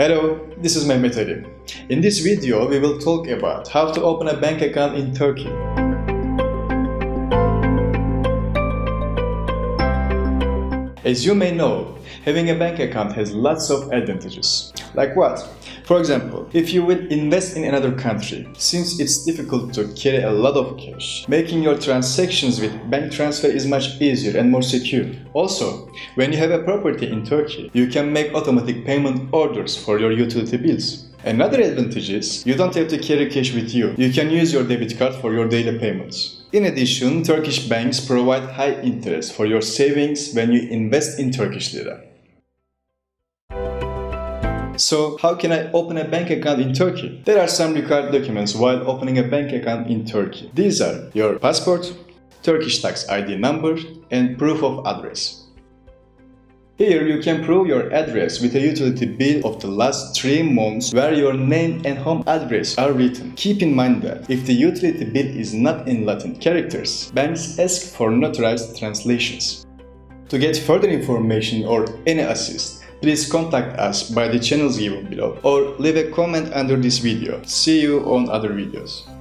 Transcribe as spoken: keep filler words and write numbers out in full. Hello, this is Mehmet Ali. In this video, we will talk about how to open a bank account in Turkey. As you may know, having a bank account has lots of advantages. Like what? For example, if you will invest in another country, since it's difficult to carry a lot of cash, making your transactions with bank transfer is much easier and more secure. Also, when you have a property in Turkey, you can make automatic payment orders for your utility bills. Another advantage is, you don't have to carry cash with you. You can use your debit card for your daily payments. In addition, Turkish banks provide high interest for your savings when you invest in Turkish lira. So, how can I open a bank account in Turkey? There are some required documents while opening a bank account in Turkey. These are your passport, Turkish tax I D number, and proof of address. Here you can prove your address with a utility bill of the last three months where your name and home address are written. Keep in mind that if the utility bill is not in Latin characters, banks ask for notarized translations. To get further information or any assist, please contact us by the channels given below or leave a comment under this video. See you on other videos.